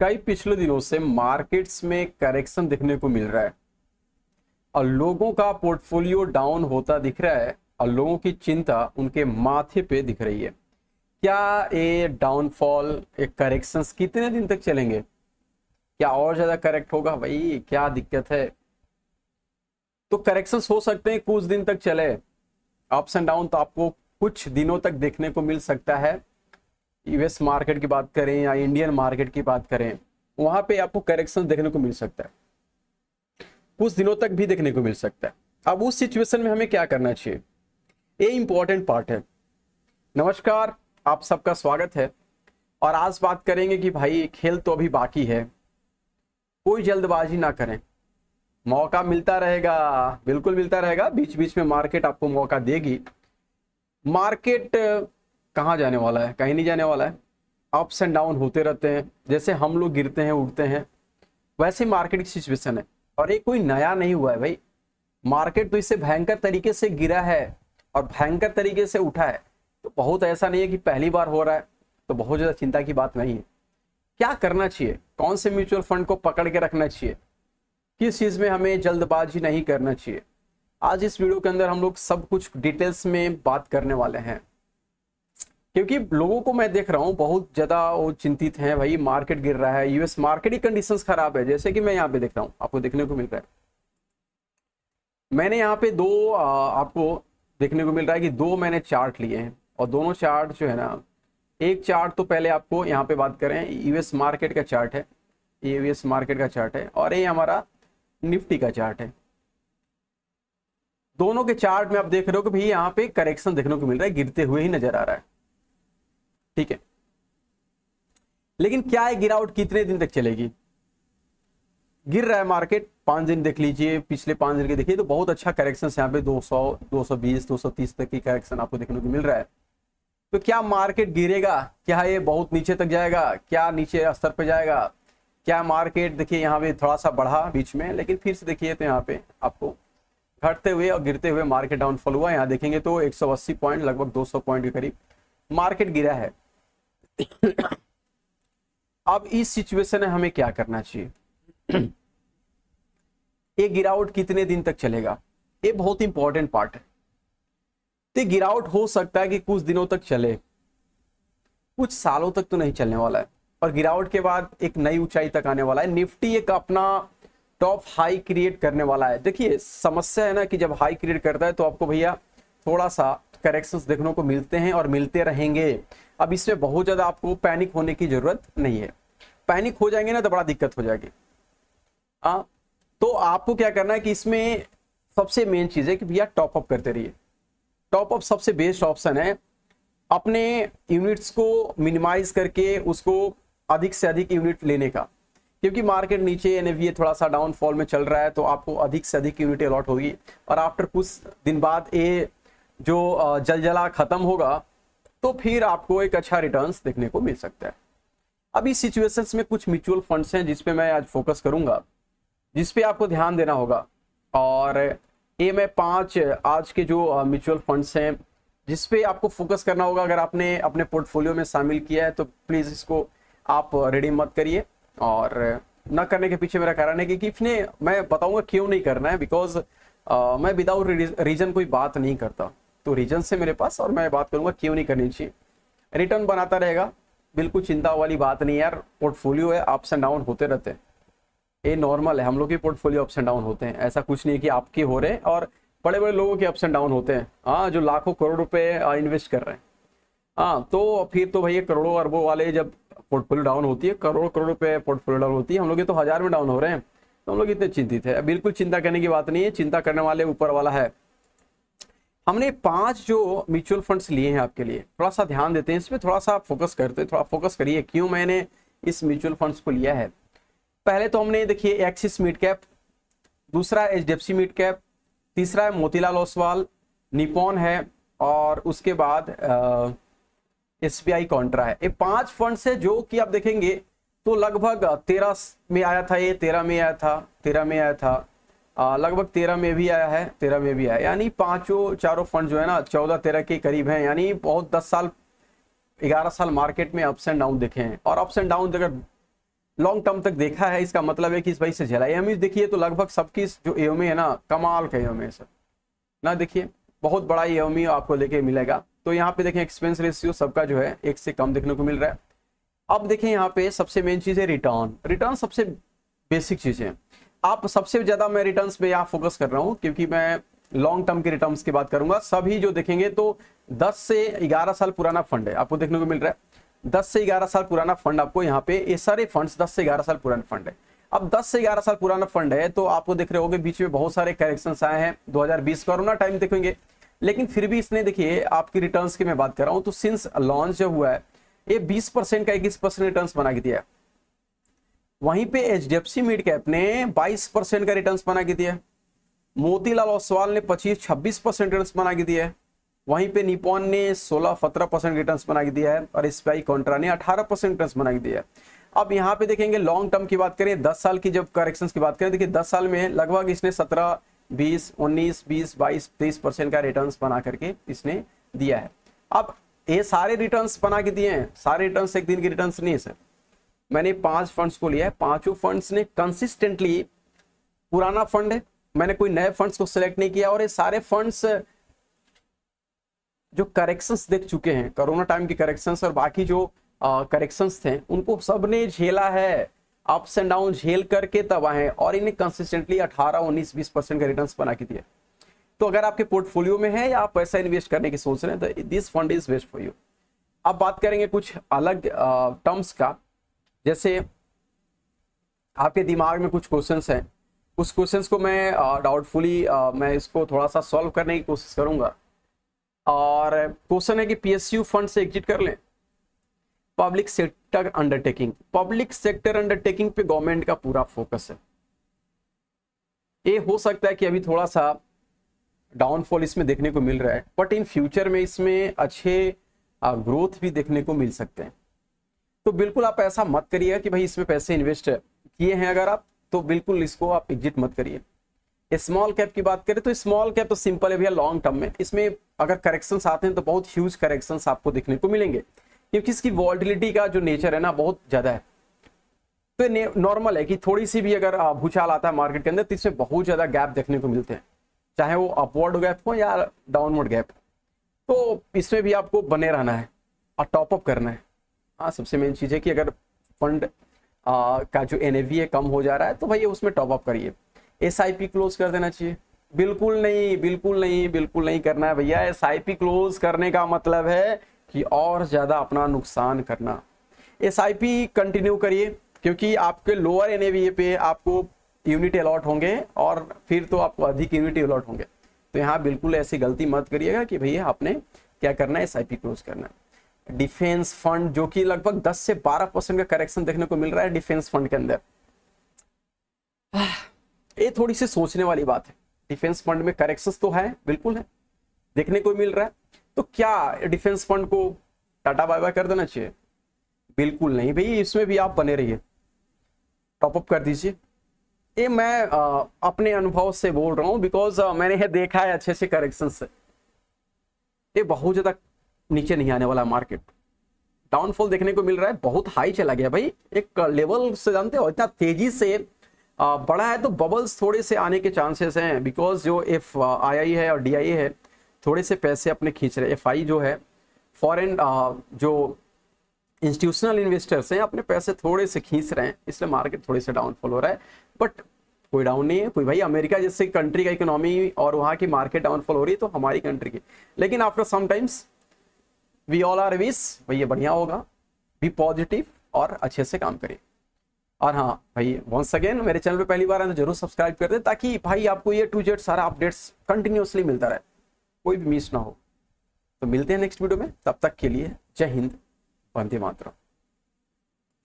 कई पिछले दिनों से मार्केट्स में करेक्शन देखने को मिल रहा है और लोगों का पोर्टफोलियो डाउन होता दिख रहा है और लोगों की चिंता उनके माथे पे दिख रही है। क्या ये डाउनफॉल, ये करेक्शंस कितने दिन तक चलेंगे? क्या और ज्यादा करेक्ट होगा? भाई क्या दिक्कत है? तो करेक्शंस हो सकते हैं, कुछ दिन तक चले। अप्स एंड डाउन तो आपको कुछ दिनों तक देखने को मिल सकता है। यूएस मार्केट की बात करें या इंडियन मार्केट की बात करें, वहां पे आपको करेक्शन देखने को मिल सकता है, कुछ दिनों तक भी देखने को मिल सकता है। अब उस सिचुएशन में हमें क्या करना चाहिए, ये इंपॉर्टेंट पार्ट है। नमस्कार, आप सबका स्वागत है और आज बात करेंगे कि भाई खेल तो अभी बाकी है, कोई जल्दबाजी ना करें, मौका मिलता रहेगा, बिल्कुल मिलता रहेगा। बीच बीच में मार्केट आपको मौका देगी। मार्केट कहाँ जाने वाला है? कहीं नहीं जाने वाला है। अप्स एंड डाउन होते रहते हैं, जैसे हम लोग गिरते हैं उठते हैं वैसे मार्केट की सिचुएशन है और ये कोई नया नहीं हुआ है। भाई मार्केट तो इससे भयंकर तरीके से गिरा है और भयंकर तरीके से उठा है, तो बहुत ऐसा नहीं है कि पहली बार हो रहा है, तो बहुत ज़्यादा चिंता की बात नहीं है। क्या करना चाहिए, कौन से म्यूचुअल फंड को पकड़ के रखना चाहिए, किस चीज़ में हमें जल्दबाजी नहीं करना चाहिए, आज इस वीडियो के अंदर हम लोग सब कुछ डिटेल्स में बात करने वाले हैं। क्योंकि लोगों को मैं देख रहा हूँ बहुत ज़्यादा वो चिंतित हैं, भाई मार्केट गिर रहा है, यूएस मार्केट की कंडीशंस खराब है, जैसे कि मैं यहाँ पे देख रहा हूँ, आपको देखने को मिल रहा है। मैंने यहाँ पे दो आपको देखने को मिल रहा है कि दो मैंने चार्ट लिए हैं और दोनों चार्ट जो है ना, एक चार्ट तो पहले आपको यहाँ पे बात करें, यूएस मार्केट का चार्ट है, ये यूएस मार्केट का चार्ट है और ये हमारा निफ्टी का चार्ट है। दोनों के चार्ट में आप देख रहे हो कि भाई यहाँ पे करेक्शन देखने को मिल रहा है, गिरते हुए ही नजर आ रहा है, ठीक है। लेकिन क्या है, गिरावट कितने दिन तक चलेगी? गिर रहा है मार्केट, 5 दिन देख लीजिए, पिछले 5 दिन के देखिए तो बहुत अच्छा करेक्शन यहाँ पे 200, 220, 230 तक की करेक्शन आपको देखने को मिल रहा है। तो क्या मार्केट गिरेगा? क्या ये बहुत नीचे तक जाएगा? क्या नीचे स्तर पे जाएगा? क्या मार्केट देखिए यहाँ पे थोड़ा सा बढ़ा बीच में, लेकिन फिर से देखिए तो यहाँ पे आपको घटते हुए और गिरते हुए मार्केट डाउनफॉल हुआ। यहाँ देखेंगे तो 180 पॉइंट, लगभग 200 पॉइंट के करीब मार्केट गिरा है। अब इस सिचुएशन में हमें क्या करना चाहिए? ये गिरावट कितने दिन तक चलेगा, ये बहुत इंपॉर्टेंट पार्ट है। तो गिरावट हो सकता है कि कुछ दिनों तक चले, कुछ सालों तक तो नहीं चलने वाला है। और गिरावट के बाद एक नई ऊंचाई तक आने वाला है। निफ्टी एक अपना टॉप हाई क्रिएट करने वाला है। देखिए समस्या है ना कि जब हाई क्रिएट करता है तो आपको भैया थोड़ा सा करेक्शंस देखने को मिलते हैं और मिलते रहेंगे। अब इसमें बहुत ज़्यादा आपको पैनिक होने की ज़रूरत नहीं है। पैनिक हो जाएंगे ना तो बड़ा दिक्कत हो जाएगी। हाँ, तो आपको क्या करना है कि इसमें सबसे मेन चीज़ है कि भैया टॉपअप करते रहिए। टॉपअप सबसे बेस्ट ऑप्शन है। अपने यूनिट्स को मिनिमाइज करके उसको अधिक से अधिक यूनिट लेने का, क्योंकि मार्केट नीचे एनएवीए थोड़ा सा डाउनफॉल में चल रहा है, तो आपको अधिक से अधिक यूनिट अलॉट होगी और आफ्टर कुछ दिन बाद ये जो जलजला खत्म होगा तो फिर आपको एक अच्छा रिटर्न्स देखने को मिल सकता है। अब इस सिचुएशंस में कुछ म्यूचुअल फंड्स हैं जिसपे मैं आज फोकस करूंगा, जिसपे आपको ध्यान देना होगा। और ये मैं 5 आज के जो म्यूचुअल फंड्स हैं जिसपे आपको फोकस करना होगा। अगर आपने अपने पोर्टफोलियो में शामिल किया है तो प्लीज़ इसको आप रिडीम मत करिए। और ना करने के पीछे मेरा कारण है कि इसने मैं बताऊंगा क्यों नहीं करना है, बिकॉज मैं विदाउट रीजन कोई बात नहीं करता। तो रीजन से मेरे पास और मैं बात करूंगा क्यों नहीं करनी चाहिए। रिटर्न बनाता रहेगा, बिल्कुल चिंता वाली बात नहीं यार। पोर्टफोलियो है, अप्स एंड डाउन होते रहते हैं, ये नॉर्मल है। हम लोग के पोर्टफोलियो अप्स एंड डाउन होते हैं, ऐसा कुछ नहीं है कि आपके हो रहे हैं और बड़े बड़े लोगों के अप्स एंड डाउन होते हैं। हाँ, जो लाखों करोड़ रुपए इन्वेस्ट कर रहे हैं, हाँ, तो फिर तो भैया करोड़ों अरबों वाले जब पोर्टफोलियो डाउन होती है, करोड़ करोड़ पे पोर्टफोलियो डाउन होती है। हम लोग ये तो हजार में डाउन हो रहे हैं, तो हम लोग इतने चिंतित है। बिल्कुल चिंता करने की बात नहीं है, चिंता करने वाले ऊपर वाला है। हमने 5 जो म्यूचुअल फंड्स लिए हैं आपके लिए, थोड़ा सा ध्यान देते हैं, इसमें थोड़ा सा फोकस करते हैं, थोड़ा फोकस करिए क्यों मैंने इस म्यूचुअल फंड्स को लिया है। पहले तो हमने देखिए एक्सिस मिड कैप, दूसरा एचडीएफसी मिड कैप, तीसरा है मोतीलाल ओसवाल निप्पॉन है और उसके बाद SBI कॉन्ट्रा है। ये 5 फंड्स है जो कि आप देखेंगे तो लगभग 13 में आया था, ये 13 में आया था, 13 में आया था, लगभग 13 में भी आया है, 13 में भी आया, यानी चारों फंड जो है ना 14-13 के करीब हैं। यानी बहुत 10 साल 11 साल मार्केट में अप्स एंड डाउन देखे हैं और अप्स एंड डाउन अगर लॉन्ग टर्म तक देखा है, इसका मतलब है कि इस भाई से झेला। एएमयू देखिए तो लगभग सबकी जो एओमे है ना, कमाल का एओमे है सर ना, देखिए बहुत बड़ा एओमे आपको लेके मिलेगा। तो यहाँ पे देखें एक्सपेंस रेशियो सबका जो है 1 से कम देखने को मिल रहा है। अब देखें यहाँ पे सबसे मेन चीज है रिटर्न। रिटर्न सबसे बेसिक चीज है। आप सबसे ज्यादा मैं रिटर्न पे यहाँ फोकस कर रहा हूँ क्योंकि मैं लॉन्ग टर्म के रिटर्न्स की बात करूंगा। सभी जो देखेंगे तो 10 से 11 साल पुराना फंड है आपको देखने को मिल रहा है। 10 से 11 साल पुराना फंड आपको यहाँ पे, ये सारे फंड्स 10 से 11 साल पुराना फंड है। अब 10 से 11 साल पुराना फंड है तो आपको देख रहे होंगे बीच में बहुत सारे करेक्शंस आए हैं, 2020 कोरोना टाइम देखेंगे, लेकिन फिर भी इसने देखिए आपकी रिटर्न की मैं बात कर रहा हूँ तो सिंस लॉन्च जो हुआ है ये 20% का 21% रिटर्न बना के दिया है। वहीं पे HDFC मिड कैप ने 22% का रिटर्न बना के दिया है। मोतीलाल ओसवाल ने 25-26% रिटर्न बना के दिया है। वहीं पे निपॉन ने 16-17% रिटर्न बना के दिया है और SBI कॉन्ट्रा ने 18% रिटर्न बना के दिया है। अब यहाँ पे देखेंगे लॉन्ग टर्म की बात करें, 10 साल की जब करेक्शंस की बात करें, देखिए 10 साल में लगभग इसने 17, 20, 19, 20, 22, 23% का रिटर्न बना करके इसने दिया है। अब ये सारे रिटर्न बना के दिए हैं, सारे रिटर्न एक दिन के रिटर्न नहीं है सर। मैंने 5 फंड्स को लिया है, पांचों फंड्स ने कंसिस्टेंटली पुराना फंड है, मैंने कोई नए फंड्स को सिलेक्ट नहीं किया। और ये सारे फंड्स जो करेक्शंस देख चुके हैं, कोरोना टाइम के करेक्शंस और बाकी जो करेक्शंस थे उनको सबने झेला है, अप्स एंड डाउन झेल करके तबाह है और इन्हें कंसिस्टेंटली 18, 19, 20% का रिटर्न्स बना के दिया। तो अगर आपके पोर्टफोलियो में है या आप पैसा इन्वेस्ट करने की सोच रहे हैं तो this fund is best for you. अब बात करेंगे कुछ अलग टर्म्स का, जैसे आपके दिमाग में कुछ क्वेश्चंस हैं, उस क्वेश्चंस को मैं डाउटफुली मैं इसको थोड़ा सा सॉल्व करने की कोशिश करूंगा। और क्वेश्चन है कि PSU फंड से एग्जिट कर लें, public sector undertaking. Public sector undertaking पे गवर्नमेंट का पूरा फोकस है। ये हो सकता है कि अभी थोड़ा सा डाउनफॉल इसमें देखने को मिल रहा है, बट इन फ्यूचर में इसमें अच्छे ग्रोथ भी देखने को मिल सकते हैं। तो बिल्कुल आप ऐसा मत करिए कि भाई इसमें पैसे इन्वेस्ट किए हैं अगर आप, तो बिल्कुल इसको आप एग्जिट मत करिए। स्मॉल कैप की बात करें तो स्मॉल कैप तो सिंपल है भैया, लॉन्ग टर्म में इसमें अगर करेक्शंस आते हैं तो बहुत ह्यूज करेक्शंस आपको देखने को मिलेंगे क्योंकि इसकी वॉल्टिलिटी का जो नेचर है ना बहुत ज्यादा है। तो नॉर्मल है कि थोड़ी सी भी अगर भूचाल आता है मार्केट के अंदर तो इसमें बहुत ज्यादा गैप देखने को मिलते हैं, चाहे वो अपवर्ड गैप हो या डाउनवर्ड गैप। तो इसमें भी आपको बने रहना है और टॉपअप करना है। हाँ, सबसे मेन चीज़ है कि अगर फंड का जो NAV है कम हो जा रहा है तो भैया उसमें टॉपअप करिए। SIP क्लोज कर देना चाहिए? बिल्कुल नहीं, बिल्कुल नहीं, बिल्कुल नहीं करना है भैया। SIP क्लोज करने का मतलब है कि और ज़्यादा अपना नुकसान करना। SIP कंटिन्यू करिए क्योंकि आपके लोअर NAV पे आपको यूनिट अलॉट होंगे और फिर तो आपको अधिक यूनिट अलॉट होंगे। तो यहाँ बिल्कुल ऐसी गलती मत करिएगा कि भैया आपने क्या करना है, SIP क्लोज करना है। डिफेंस फंड जो कि लगभग 10 से 12% का करेक्शन देखने को मिल रहा है डिफेंस फंड के अंदर, ये थोड़ी सी सोचने वाली बात है। डिफेंस फंड में करेक्शंस तो है, बिल्कुल है, देखने को मिल रहा है। तो क्या डिफेंस फंड को टाटा बाय बाय कर देना चाहिए? बिल्कुल नहीं भाई, इसमें भी आप बने रहिए, टॉपअप कर दीजिए। ये मैं अपने अनुभव से बोल रहा हूँ बिकॉज मैंने यह देखा है अच्छे से करेक्शन से। ये बहुत ज्यादा नीचे नहीं आने वाला, मार्केट डाउनफॉल देखने को मिल रहा है, बहुत हाई चला गया भाई एक लेवल से, जानते हो इतना तेजी से बढ़ा है तो बबल्स थोड़े से आने के चांसेस हैं बिकॉज जो FII है और DII है थोड़े से पैसे अपने खींच रहे। FII जो है फॉरेन जो इंस्टीट्यूशनल इन्वेस्टर्स हैं अपने पैसे थोड़े से खींच रहे हैं, इसलिए मार्केट थोड़े से डाउनफॉल हो रहा है। बट कोई डाउन नहीं है कोई भाई, अमेरिका जैसे कंट्री का इकोनॉमी और वहाँ की मार्केट डाउनफॉल हो रही है तो हमारी कंट्री की, लेकिन after sometimes we all are with भैया, बढ़िया होगा, बी पॉजिटिव और अच्छे से काम करें। और हाँ भाई, वंस अगेन मेरे चैनल पे पहली बार आए तो जरूर सब्सक्राइब कर दें ताकि भाई आपको ये A to Z सारा अपडेट्स कंटिन्यूसली मिलता रहे, कोई भी मिस ना हो। तो मिलते हैं नेक्स्ट वीडियो में, तब तक के लिए जय हिंद, वंदे मातरम।